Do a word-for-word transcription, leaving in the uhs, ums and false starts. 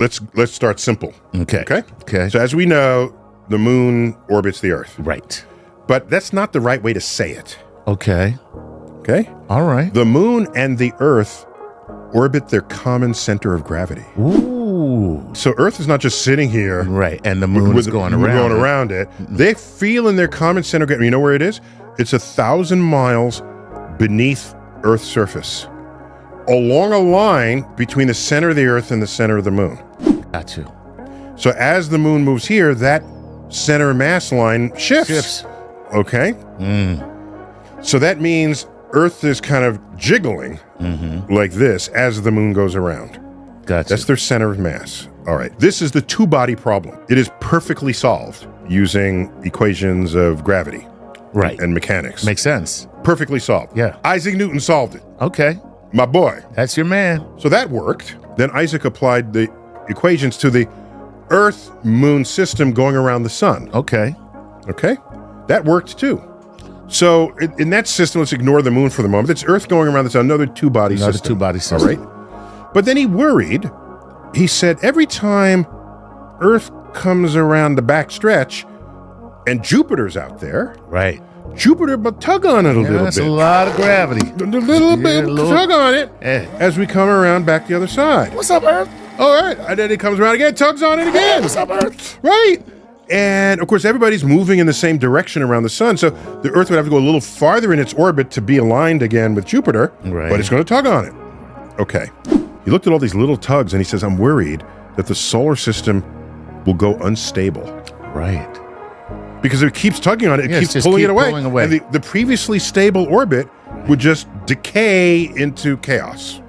let's let's start simple. Okay. Okay. Okay. So as we know, the moon orbits the Earth. Right. But that's not the right way to say it. Okay. Okay. All right. The moon and the Earth orbit their common center of gravity. Ooh. So Earth is not just sitting here. Right. And the moon is going around. Going around it. Mm-hmm. They feel in their common center of gravity. You know where it is? It's a thousand miles beneath Earth's surface, along a line between the center of the Earth and the center of the moon. Got you. So as the moon moves here, that center mass line shifts. Shifts. Okay. Mm. So that means Earth is kind of jiggling mm-hmm. like this as the moon goes around. Gotcha. That's their center of mass. All right. This is the two-body problem. It is perfectly solved using equations of gravity. Right. And mechanics. Makes sense. Perfectly solved. Yeah. Isaac Newton solved it. Okay. My boy. That's your man. So that worked. Then Isaac applied the equations to the Earth-Moon system going around the sun. Okay. Okay. That worked too. So in, in that system, let's ignore the moon for the moment. It's Earth going around the sun, another two-body system. Another two-body system. All right. But then he worried. He said, every time Earth comes around the back stretch, and Jupiter's out there. Right. Jupiter, but tug on it a yeah, little that's bit. That's a lot of gravity. A little yeah, bit, a little, tug on it eh. as we come around back the other side. What's up, Earth? All right. And then it comes around again, tugs on it again. Hey, what's up, Earth? Right. And of course, everybody's moving in the same direction around the sun, so the Earth would have to go a little farther in its orbit to be aligned again with Jupiter, right. But it's going to tug on it. Okay. He looked at all these little tugs, and he says, I'm worried that the solar system will go unstable. Right. Because if it keeps tugging on it, it yeah, keeps pulling keep it away. away. And the, the previously stable orbit would just decay into chaos.